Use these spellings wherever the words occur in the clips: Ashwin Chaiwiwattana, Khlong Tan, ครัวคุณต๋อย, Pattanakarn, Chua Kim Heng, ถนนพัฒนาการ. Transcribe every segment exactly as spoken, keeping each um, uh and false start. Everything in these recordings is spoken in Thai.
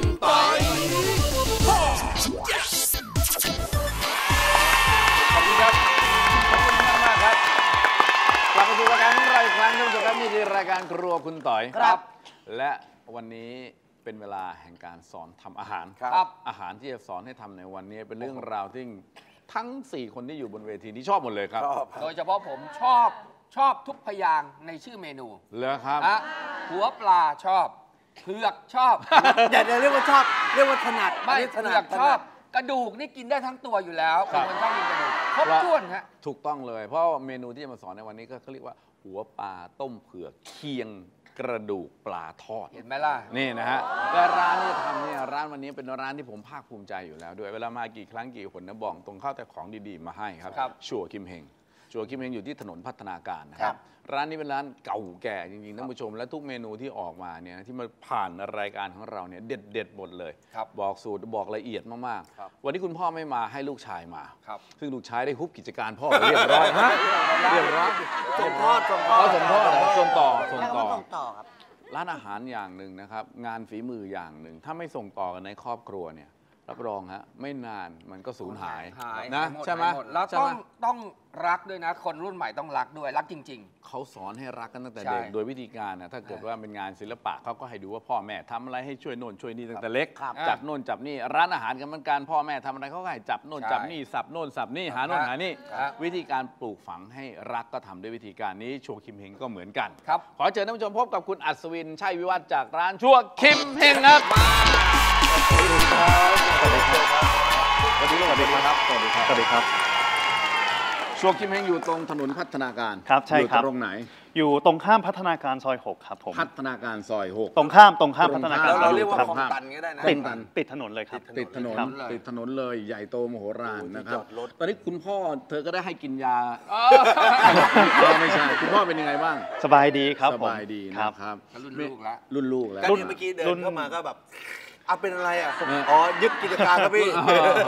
ขึ้นไปขอบคุณครับขอบคุณมากมากครับกลับมาสู่รายการของเราอีกครั้งท่านผู้ชมครับนี่คือรายการครัวคุณต่อยครับและวันนี้เป็นเวลาแห่งการสอนทำอาหารครับอาหารที่จะสอนให้ทำในวันนี้เป็นเรื่องราวที่ทั้งสี่คนที่อยู่บนเวทีนี้ชอบหมดเลยครับโดยเฉพาะผมชอบชอบทุกพยางค์ในชื่อเมนูเลยครับหัวปลาชอบเผือกชอบอย่าเรียกว่าชอบเรียกว่าถนัดไม่ถนัดชอบกระดูกนี่กินได้ทั้งตัวอยู่แล้วคนชอบกินกระดูกครบถ้วนฮะถูกต้องเลยเพราะเมนูที่จะมาสอนในวันนี้ก็เขาเรียกว่าหัวปลาต้มเผือกเคียงกระดูกปลาทอดเห็นไหมล่ะนี่นะฮะและร้านที่ทำเนี่ยร้านวันนี้เป็นร้านที่ผมภาคภูมิใจอยู่แล้วด้วยเวลามากี่ครั้งกี่หนนะบอกตรงเข้าแต่ของดีๆมาให้ครับชัวคิมเฮงชัวคิมเฮงอยู่ที่ถนนพัฒนาการนะครับร้านนี้เป็นร้านเก่าแก่จริงๆท่านผู้ชมและทุกเมนูที่ออกมาเนี่ยที่มาผ่านรายการของเราเนี่ยเด็ดๆหมดเลยบอกสูตรบอกละเอียดมากๆวันนี้คุณพ่อไม่มาให้ลูกชายมาซึ่งลูกชายได้ฮุบกิจการพ่อเรียบร้อยฮะเรียบร้อยส่งทอดส่งทอดส่งทอดส่งต่อส่งต่อร้านอาหารอย่างหนึ่งนะครับงานฝีมืออย่างหนึ่งถ้าไม่ส่งต่อกันในครอบครัวเนี่ยรับรองฮะไม่นานมันก็สูญหายนะใช่ไหมแล้วต้องต้องรักด้วยนะคนรุ่นใหม่ต้องรักด้วยรักจริงๆเขาสอนให้รักกันตั้งแต่เด็กโดยวิธีการนะถ้าเกิดว่าเป็นงานศิลปะเขาก็ให้ดูว่าพ่อแม่ทำอะไรให้ช่วยโน่นช่วยนี่ตั้งแต่เล็กจับโน่นจับนี่ร้านอาหารกันเหมือนกันพ่อแม่ทำอะไรเขาก็ให้จับโน่นจับนี่สับโน่นสับนี่หาโน่นหานี่วิธีการปลูกฝังให้รักก็ทำด้วยวิธีการนี้ชัวคิมเฮงก็เหมือนกันครับขอเชิญท่านผู้ชมพบกับคุณอัศวินชัยวิวัฒน์จากร้านชัวคิมเฮงครับสวัสดีครับสวัสดีครับสวัสดีครับสวัสดีครับชัวคิมเฮงอยู่ตรงถนนพัฒนาการครับใช่ครับอยู่ตรงไหนอยู่ตรงข้ามพัฒนาการซอยหกครับผมพัฒนาการซอยหกตรงข้ามตรงข้ามพัฒนาการเราเรียกว่าคลองตันก็ได้นะติดตันติดถนนเลยครับติดถนนติดถนนเลยใหญ่โตมโหฬารนะครับตอนนี้คุณพ่อเธอก็ได้ให้กินยาไม่ใช่คุณพ่อเป็นยังไงบ้างสบายดีครับสบายดีนะครับรุ่นลูกแล้วรุ่นลูกแล้วรุ่นเมื่อกี้เดินเข้ามาก็แบบอ่ะเป็นอะไรอ่ะอ๋อยึดกิจการครับพี่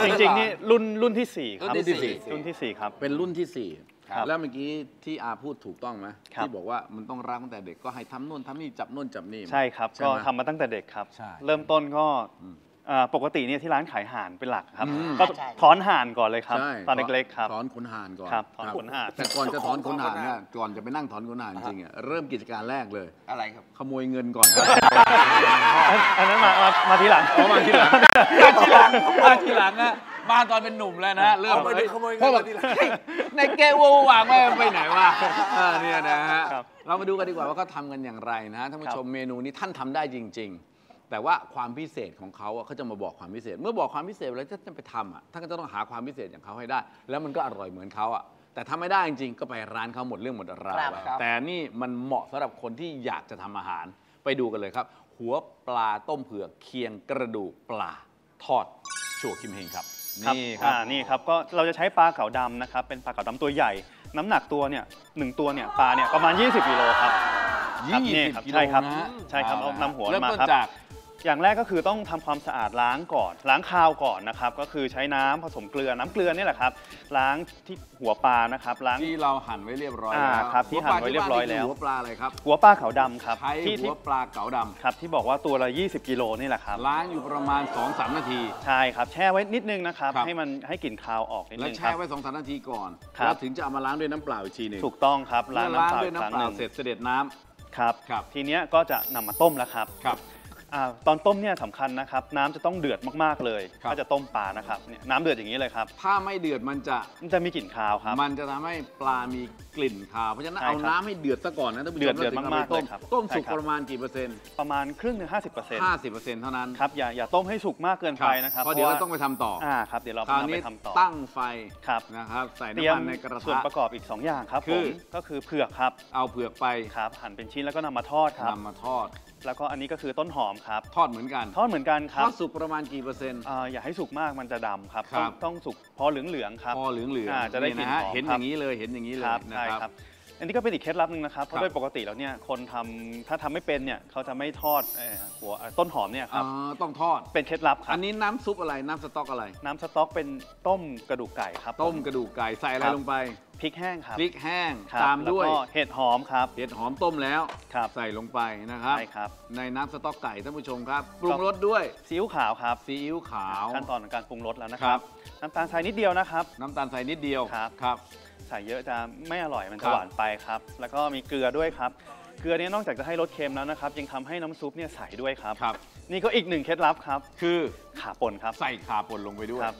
จริงๆนี่รุ่นรุ่นที่สี่ครับรุ่นที่สี่รุ่นที่สี่ครับเป็นรุ่นที่สี่แล้วเมื่อกี้ที่อาพูดถูกต้องไหมที่บอกว่ามันต้องรักตั้งแต่เด็กก็ให้ทำนู่นทำนี่จับนู่นจับนี่ใช่ครับก็ทำมาตั้งแต่เด็กครับเริ่มต้นก็ปกติเนี่ยที่ร้านขายห่านเป็นหลักครับก็ถอนห่านก่อนเลยครับตอนเล็กๆครับถอนขนห่านก่อนครับถอนขนห่านแต่ก่อนจะถอนขนห่านเนี่ยก่อนจะไปนั่งถอนขนห่านจริงอ่ะเริ่มกิจการแรกเลยอะไรครับขโมยเงินก่อนอันนั้นมามาทีหลังมาทีหลังมาทีหลังมาทีหลังอ่ะมาตอนเป็นหนุ่มแล้วนะเริ่มเพราะแบบในแก้ววางไม่ไปไหนวะเนี่ยนะฮะเรามาดูกันดีกว่าว่าเขาทำกันอย่างไรนะท่านผู้ชมเมนูนี้ท่านทำได้จริงๆแต่ว่าความพิเศษของเขาเขาจะมาบอกความพิเศษเมื่อบอกความพิเศษแล้วจะไปทำอ่ะท่านก็จะต้องหาความพิเศษอย่างเขาให้ได้แล้วมันก็อร่อยเหมือนเขาอ่ะแต่ทำไม่ได้จริงๆก็ไปร้านเขาหมดเรื่องหมดราวแต่นี่มันเหมาะสำหรับคนที่อยากจะทำอาหารไปดูกันเลยครับหัวปลาต้มเผือกเคียงกระดูกปลาทอดชัวคิมเฮงครับนี่ครับนี่ครับก็เราจะใช้ปลาขาวดำนะครับเป็นปลาขาวดำตัวใหญ่น้ำหนักตัวเนี่ยหนึ่งตัวเนี่ยปลาเนี่ยประมาณยี่สิบกิโลครับนี่ครับใช่ครับใช่ครับเอานำหัวมาครับอย่างแรกก็คือต้องทำความสะอาดล้างก่อนล้างคาวก่อนนะครับก็คือใช้น้ำผสมเกลือน้ำเกลือนี่แหละครับล้างที่หัวปลานะครับล้างที่เราหั่นไว้เรียบร้อยแล้วครับที่หั่นไว้เรียบร้อยแล้วหัวปลาอะไรครับหัวปลาขาวดำครับที่หัวปลาขาวดำครับที่บอกว่าตัวละยี่สิบกิโลนี่แหละครับล้างอยู่ประมาณ สองถึงสาม นาทีใช่ครับแช่ไว้นิดนึงนะครับให้มันให้กลิ่นคาวออกนิดนึงแล้วแช่ไว้ สองถึงสาม นาทีก่อนแล้วถึงจะเอามาล้างด้วยน้ำเปล่าอีกทีนึงถูกต้องครับล้างน้ำเปล่าด้วยน้ำเปล่าเสร็จเสด็จน้ำครับทีเนี้ยก็จะนำมาต้มแล้วครับตอนต้มเนี่ยสำคัญนะครับน้ำจะต้องเดือดมากๆเลยถ้าจะต้มปลานะครับน้ำเดือดอย่างนี้เลยครับถ้าไม่เดือดมันจะมันจะมีกลิ่นคาวครับมันจะทำให้ปลามีกลิ่นคาวเพราะฉะนั้นเอาน้ำให้เดือดซะก่อนนะถ้าเดือดเดือดมากๆต้มต้มสุกประมาณกี่เปอร์เซ็นต์ประมาณครึ่งถึงห้าสิบเปอร์เซ็นต์ห้าสิบเปอร์เซ็นต์เท่านั้นครับอย่าอย่าต้มให้สุกมากเกินไปนะครับเพราะเดี๋ยวเราต้องไปทำต่ออ่าครับเดี๋ยวเราไปทำต่อตั้งไฟครับนะครับใส่น้ำมันในกระทะส่วนประกอบอีกสองอย่างครับคือก็คือเผือกครับเอาเผือกไปครับหั่นเป็นชิ้นแล้วก็นำมาทอดครับนำมาทอดแล้วก็อันนี้ก็คือต้นหอมครับทอดเหมือนกันทอดเหมือนกันครับทอดสุกประมาณกี่เปอร์เซ็นต์อ่าอย่าให้สุกมากมันจะดำครับต้องสุกพอเหลืองๆครับพอเหลืองๆจะได้กลิ่นหอมเห็นอย่างนี้เลยเห็นอย่างนี้เลยนะครับ อันนี้ก็เป็นอีกเคล็ดลับนึงนะครับเพราะโดยปกติแล้วเนี่ยคนทำถ้าทำไม่เป็นเนี่ยเขาจะไม่ทอดหัวต้นหอมเนี่ยครับต้องทอดเป็นเคล็ดลับครับอันนี้น้ำซุปอะไรน้ำสต๊อกอะไรน้ำสต๊อกเป็นต้มกระดูกไก่ครับต้มกระดูกไก่ใส่อะไรลงไปพริกแห้งครับพริกแห้งตามด้วยเห็ดหอมครับเห็ดหอมต้มแล้วใส่ลงไปนะครับใช่ครับในน้ำสต๊อกไก่ท่านผู้ชมครับปรุงรสด้วยซีอิ๊วขาวครับซีอิ๊วขาวขั้นตอนของการปรุงรสแล้วนะครับน้ำตาลทรายนิดเดียวนะครับน้ำตาลทรายนิดเดียวครับใส่เยอะจะไม่อร่อยมันจะหวานไปครับแล้วก็มีเกลือด้วยครับเกลือนี้นอกจากจะให้รสเค็มแล้วนะครับยังทำให้น้ำซุปเนี่ยใสด้วยครับนี่ก็อีกหนึ่งเคล็ดลับครับคือข่าป่นครับใส่ข่าป่นลงไปด้วยครับ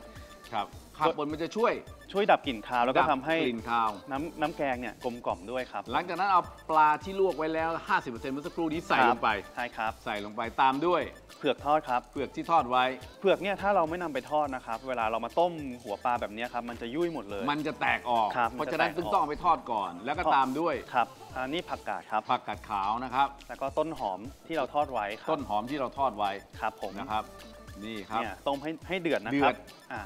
ครับข่าป่นมันจะช่วยช่วยดับกลิ่นคาวแล้วก็ทำให้กลิ่นคาวน้ำน้ำแกงเนี่ยกลมกล่อมด้วยครับหลังจากนั้นเอาปลาที่ลวกไว้แล้ว ห้าสิบเปอร์เซ็นต์ เมื่อสักครู่นี้ใส่ลงไปใช่ครับใส่ลงไปตามด้วยเผือกทอดครับเผือกที่ทอดไว้เผือกเนี่ยถ้าเราไม่นำไปทอดนะครับเวลาเรามาต้มหัวปลาแบบนี้ครับมันจะยุ่ยหมดเลยมันจะแตกออกเพราะฉะนั้นต้องเอาไปทอดก่อนแล้วก็ตามด้วยครับอันนี้ผักกาดครับผักกาดขาวนะครับแล้วก็ต้นหอมที่เราทอดไว้ต้นหอมที่เราทอดไว้ครับผมนะครับนี่ครับต้มให้ให้เดือดนะครับ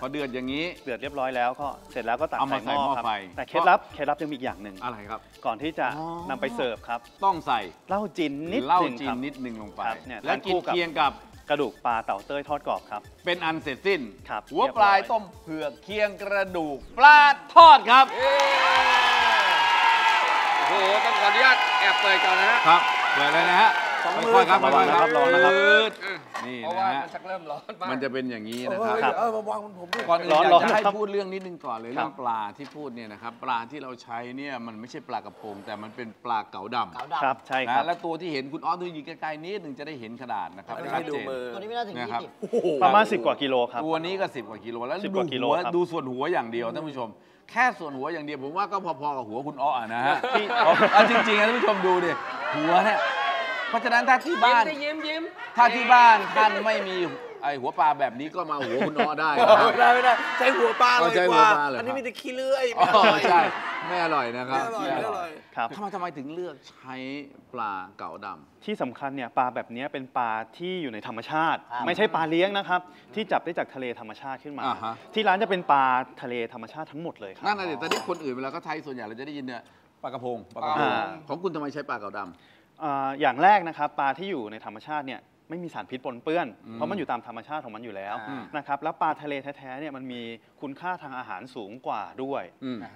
พอเดือดอย่างนี้เดือดเรียบร้อยแล้วก็เสร็จแล้วก็ตักใส่หม้อครับแต่เคล็ดลับเคล็ดลับยังมีอีกอย่างหนึ่งอะไรครับก่อนที่จะนำไปเสิร์ฟครับต้องใส่เหล้าจีนนิดเหล้าจีนนิดหนึ่งลงไปและกินเคียงกับกระดูกปลาเต่าเต้ยทอดกรอบครับเป็นอันเสร็จสิ้นหัวปลายต้มเผือกเคียงกระดูกปลาทอดครับโอ้โหต้องขออนุญาตแอบเปิดก่อนนะฮะครับเปิดเลยนะฮะสองมือครับร้อนนะครับร้อนนะครับนี่นะฮะมันจะเป็นอย่างนี้นะครับเออมาวางบนผมก่อนอื่นอยากจะให้พูดเรื่องนิดนึงก่อนเลยเรื่องปลาที่พูดเนี่ยนะครับปลาที่เราใช้เนี่ยมันไม่ใช่ปลากระพงแต่มันเป็นปลาเก๋าดำครับใช่ครับและตัวที่เห็นคุณอ้อดูยืนใกล้ๆนิดนึงจะได้เห็นขนาดนะครับชัดเจนตัวนี้ไม่น่าถึงยี่สิบประมาณสิบกว่ากิโลครับตัวนี้ก็สิบกว่ากิโลแล้วดูหัวดูส่วนหัวอย่างเดียวท่านผู้ชมแค่ส่วนหัวอย่างเดียวผมว่าก็พอๆกับหัวคุณอ้อนะฮะจริงๆนะท่านผู้ชมดูดิหัวเนี่ยเพราะฉะนั้นถ้าที่บ้านถ้าที่บ้านท่านไม่มีไอหัวปลาแบบนี้ก็มาหัวคุณน้อได้ไม่ได้ไม่ได้ใช้หัวปลาเลยกว่าอันนี้มีแต่ขี้เลื่อยไม่อร่อยใช่ไม่อร่อยนะครับไม่อร่อยครับทำไมทำไมถึงเลือกใช้ปลาเก๋าดำที่สำคัญเนี่ยปลาแบบนี้เป็นปลาที่อยู่ในธรรมชาติไม่ใช่ปลาเลี้ยงนะครับที่จับได้จากทะเลธรรมชาติขึ้นมาที่ร้านจะเป็นปลาทะเลธรรมชาติทั้งหมดเลยครับนั่นเลยแต่ที่คนอื่นเวลาก็ไทยส่วนใหญ่เราจะได้ยินเนี่ยปลากระพงปลากระพงของคุณทำไมใช้ปลาเก๋าดำอย่างแรกนะครับปลาที่อยู่ในธรรมชาติเนี่ยไม่มีสารพิษปนเปื้อนเพราะมันอยู่ตามธรรมชาติของมันอยู่แล้วนะครับแล้วปลาทะเลแท้ๆเนี่ยมันมีคุณค่าทางอาหารสูงกว่าด้วย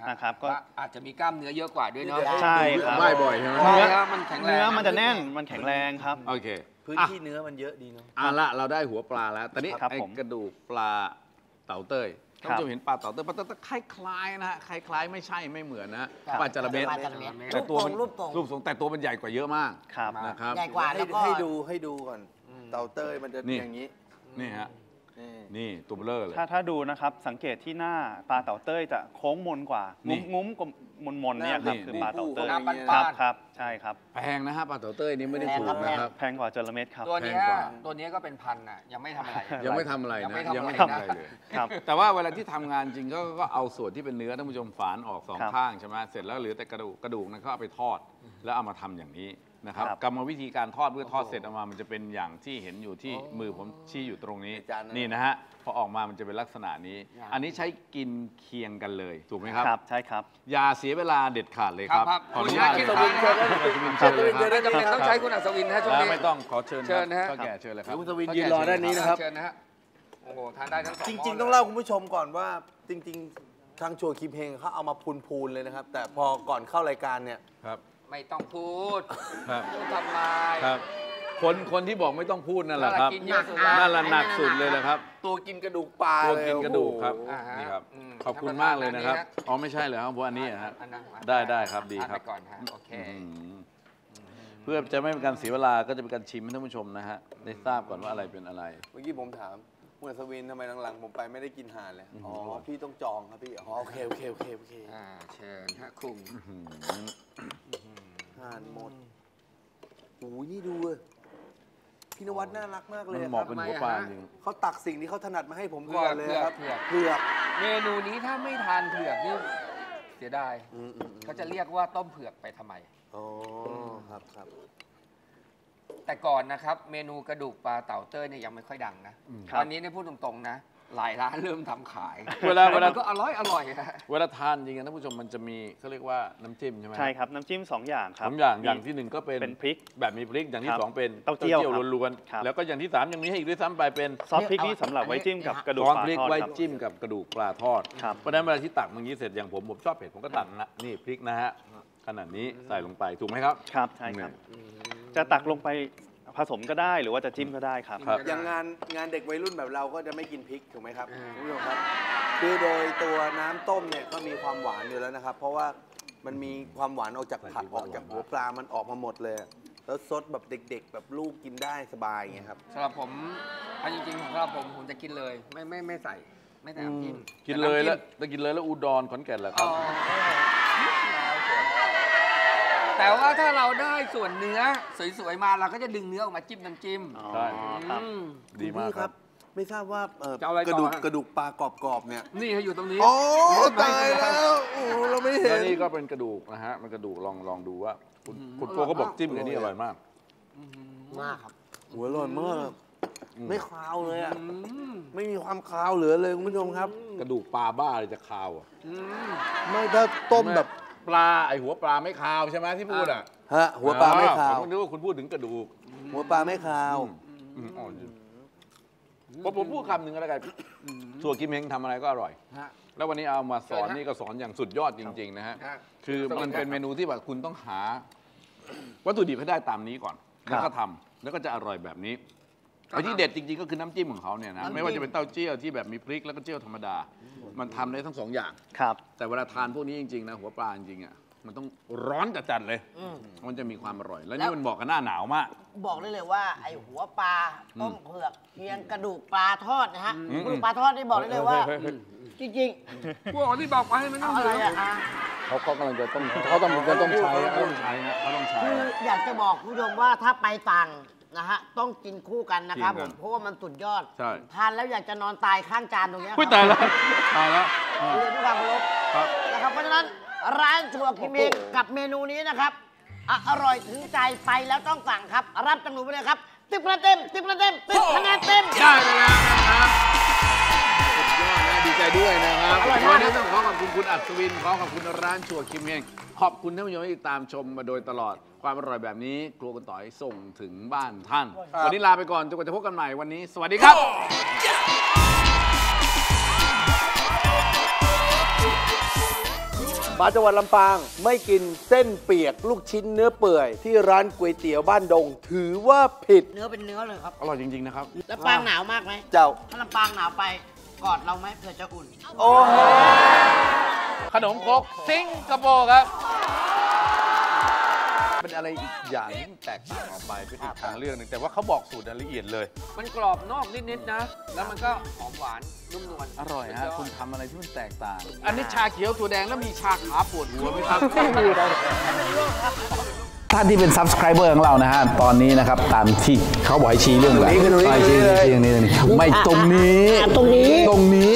นะครับก็อาจจะมีกล้ามเนื้อเยอะกว่าด้วยเนาะใช่ครับไม่บ่อยใช่ไหมเนื้อมันแข็งแรงเนื้อมันจะแน่นมันแข็งแรงครับโอเคพื้นที่เนื้อมันเยอะดีเนาะอ่ะละเราได้หัวปลาแล้วตอนนี้ไอ้กระดูกปลาเต่าเต้ยท่านผู้ชมเห็นปลาเต่าเต้ยปลาเต่าเต้ยคล้ายๆนะฮะคล้ายๆไม่ใช่ไม่เหมือนนะปลาจระเบศแต่ตัวมันรูปทรงรูปทรงแต่ตัวมันใหญ่กว่าเยอะมากนะครับใหญ่กว่าแล้วก็ให้ดูให้ดูก่อนเต่าเต้ยมันจะอย่างนี้นี่ฮะนี่ตัวเบลอเลยถ้าถ้าดูนะครับสังเกตที่หน้าปลาเต่าเต้ยจะโค้งมนกว่างุ้มงุ้มมนๆเนี่ยครับคือปลาเต่าเต้ยครับครับใช่ครับแพงนะฮะปลาเต่าเต้ยนี่ไม่ได้ถูกนะครับแพงกว่าจระเม็ดครับตัวนี้ตัวนี้ก็เป็นพันอ่ะยังไม่ทำอะไรยังไม่ทำอะไรนะยังไม่ทำอะไรเลยครับแต่ว่าเวลาที่ทำงานจริงก็เอาส่วนที่เป็นเนื้อท่านผู้ชมฝานออกสองข้างใช่ไหมเสร็จแล้วเหลือแต่กระดูกกระดูกนั้นก็เอาไปทอดแล้วเอามาทำอย่างนี้นะครับกรรมวิธีการทอดเมื่อทอดเสร็จออกมามันจะเป็นอย่างที่เห็นอยู่ที่มือผมชี้อยู่ตรงนี้นี่นะฮะพอออกมามันจะเป็นลักษณะนี้อันนี้ใช้กินเคียงกันเลยถูกไหมครับใช่ครับอย่าเสียเวลาเด็ดขาดเลยครับขออนุญาตคุณอัศวินเชิญเลยครับต้องใช้คุณอัศวินนะช่วงนี้ไม่ต้องขอเชิญเชิญนะฮะแก่เชิญเลยครับคุณอัศวินยืนรอด้านนี้นะครับเชิญนะฮะโอ้โหทานได้ทั้งสองจริงๆต้องเล่าคุณผู้ชมก่อนว่าจริงๆทางโชว์คลิปเพลงเขาเอามาพูนๆเลยนะครับแต่พอก่อนเข้ารายการเนี่ยไม่ต้องพูดพูดทำไมคนคนที่บอกไม่ต้องพูดนั่นแหละครับนั่นแหละหนักสุดเลยแหละครับตัวกินกระดูกปลาตัวกินกระดูกครับนี่ครับขอบคุณมากเลยนะครับอ๋อไม่ใช่เหรอครับเพราะอันนี้ครับได้ได้ครับดีครับเพื่อจะไม่เป็นการเสียเวลาก็จะเป็นการชิมให้ท่านผู้ชมนะฮะได้ทราบก่อนว่าอะไรเป็นอะไรเมื่อกี้ผมถามคุณอัศวินทำไมหลังๆผมไปไม่ได้กินอาหารเลยอ๋อพี่ต้องจองครับพี่อ๋อโอเคโอเคโอเคโอเคอ่าเชิญฮะคุณอาหารหมดโอ้ยนี่ดูเลยพี่นวัดน่ารักมากเลยครับเขาตักสิ่งที่เขาถนัดมาให้ผมก่อนเลยครับเผือกเมนูนี้ถ้าไม่ทานเผือกนี่เสียดายเขาจะเรียกว่าต้มเผือกไปทำไมอ๋อครับครับแต่ก่อนนะครับเมนูกระดูกปลาเต่าเต้ยเนี่ยยังไม่ค่อยดังนะตอนนี้เนี่ยพูดตรงๆนะ หลายร้านเริ่มทำขายเวลาเวลาก็อร่อยอร่อยเวลาทานจริงนะท่านผู้ชมมันจะมีเขาเรียกว่าน้ำจิ้มใช่ไหมใช่ครับน้ำจิ้มสองอย่างครับสองอย่างอย่างที่หนึ่งก็เป็นเป็นพริกแบบมีพริกอย่างที่สองเป็นเต้าเจี้ยวล้วนๆแล้วก็อย่างที่สามยังมีให้อีกด้วยซ้ำไปเป็นซอสพริกนี่สำหรับไว้จิ้มกับกระดูกปลาทอดครับซอสพริกไว้จิ้มกับกระดูกปลาทอดเพราะนั้นเวลาที่ตักมันนี้เสร็จอย่างผมผมชอบเผ็ดผมก็ตักนะนี่พริกนะฮะขนาดนี้ใส่ลงไปถูกไหมครับครับใช่ครับจะตักลงไปผสมก็ได้หรือว่าจะจิ้มก็ได้ครับอย่างงานงานเด็กวัยรุ่นแบบเราก็จะไม่กินพริกถูกไหมครับคุณผู้ชมครับคือโดยตัวน้ำต้มเนี่ยก็มีความหวานอยู่แล้วนะครับเพราะว่ามันมีความหวานออกจากผักออกจากหัวปลามันออกมาหมดเลยแล้วซดแบบเด็กๆแบบลูกกินได้สบายอย่างเงี้ยครับสำหรับผมอันจริงๆของเราผมผมจะกินเลยไม่ไม่ไม่ใส่ไม่ใส่น้ำจิ้มกินเลยแล้วจะกินเลยแล้วอุดรขอนแก่นแหละครับแต่ว่าถ้าเราได้ส่วนเนื้อสวยๆมาเราก็จะดึงเนื้อออกมาจิ้มน้ำจิ้มใช่ครับดีมากครับไม่ทราบว่ากระดูกกระดูกปลากรอบๆเนี่ยนี่เขาอยู่ตรงนี้โอ้ตายแล้วโอ้เราไม่เห็นนี่ก็เป็นกระดูกนะฮะมันกระดูกลองลองดูว่าคุณโก้ก็บอกจิ้มกันนี่อร่อยมากมากครับหัวอร่อยมากไม่คาวเลยอ่ะไม่มีความคาวเหลือเลยคุณผู้ชมครับกระดูกปลาบ้าเลยจะคาวอ่ะไม่ถ้าต้มแบบปลาไอหัวปลาไม่คาวใช่ไหมที่พูดอ่ะฮะหัวปลาไม่คาวผมนึกว่าคุณพูดถึงกระดูกหัวปลาไม่คาวผมผมพูดคำหนึ่งอะไรกันถั่วกิมเฮงทำอะไรก็อร่อยแล้ววันนี้เอามาสอนนี่ก็สอนอย่างสุดยอดจริงๆนะฮะคือมันเป็นเมนูที่แบบคุณต้องหาวัตถุดิบให้ได้ตามนี้ก่อนแล้วก็ทำแล้วก็จะอร่อยแบบนี้ไอ้ที่เด็ดจริงๆก็คือน้ำจิ้มของเขาเนี่ยนะไม่ว่าจะเป็นเต้าเจี้ยวที่แบบมีพริกแล้วก็เจี้ยวธรรมดามันทำได้ทั้งสองอย่างครับแต่เวลาทานพวกนี้จริงๆนะหัวปลาจริงๆอ่ะมันต้องร้อนจัดๆเลยมันจะมีความอร่อยแล้วนี่มันบอกกันหน้าหนาวมากบอกได้เลยว่าไอ้หัวปลาต้มเผือกเคียงกระดูกปลาทอดนะฮะกระดูกปลาทอดนี่บอกได้เลยว่าจริงๆพวกที่บอกไปมันต้องอะไรอ่ะเขาเขากำลังจะต้องเขาต้องจะต้องใช้เขาต้องใช้นะเขาต้องใช้คืออยากจะบอกคุณผู้ชมว่าถ้าไปต่างนะฮะต้องกินคู่กันนะครับผมเพราะว่ามันสุดยอดทานแล้วอยากจะนอนตายข้างจานตรงนี้ครับตายแล้วตายแล้วเรียนด้วยความเคารพนะครับเพราะฉะนั้นร้านถั่วกิมเฮงกับเมนูนี้นะครับอร่อยถึงใจไปแล้วต้องสั่งครับรับจำนวนไปเลยครับติ๊บคะแนนเต็มติ๊บคะแนนเต็มติ๊บคะแนนเต็มได้แล้วนะครับสุดยอดนะดีใจด้วยนะครับวันนี้ต้องขอขอบคุณคุณอัศวินขอขอบคุณร้านถั่วกิมเฮงขอบคุณท่านผู้ชมที่ตามชมมาโดยตลอดความอร่อยแบบนี้ครัวคุณต่อยส่งถึงบ้านท่านวันนี้ลาไปก่อนจนกว่าจะพบกันใหม่วันนี้สวัสดีครับมาจังหวัดลำปางไม่กินเส้นเปียกลูกชิ้นเนื้อเปื่อยที่ร้านก๋วยเตี๋ยวบ้านดงถือว่าผิดเนื้อเป็นเนื้อเลยครับอร่อยจริงๆนะครับลำปางหนาวมากไหมเจ้าถ้าลำปางหนาวไปกอดเราไหมเผื่อจะอุ่นโอ้โหขนมครกสิงคโปร์ครับเป็นอะไรอีกอย่างที่แตกต่างออกไปเป็นอีกทางเรื่องหนึ่งแต่ว่าเขาบอกสูตรละเอียดเลยมันกรอบนอกนิดๆนะแล้วมันก็หอมหวานนุ่มนวลอร่อยฮะคุณทำอะไรที่มันแตกต่างอันนี้ชาเขียวตัวแดงแล้วมีชาขาปวดหัวไหมครับท่านที่เป็น ซับสไครเบอร์ ของเรานะฮะตอนนี้นะครับตามที่เขาบอกให้ชี้เรื่องแบบชี้ชี้ชี้นี่ไม่ตรงนี้ตรงนี้ตรงนี้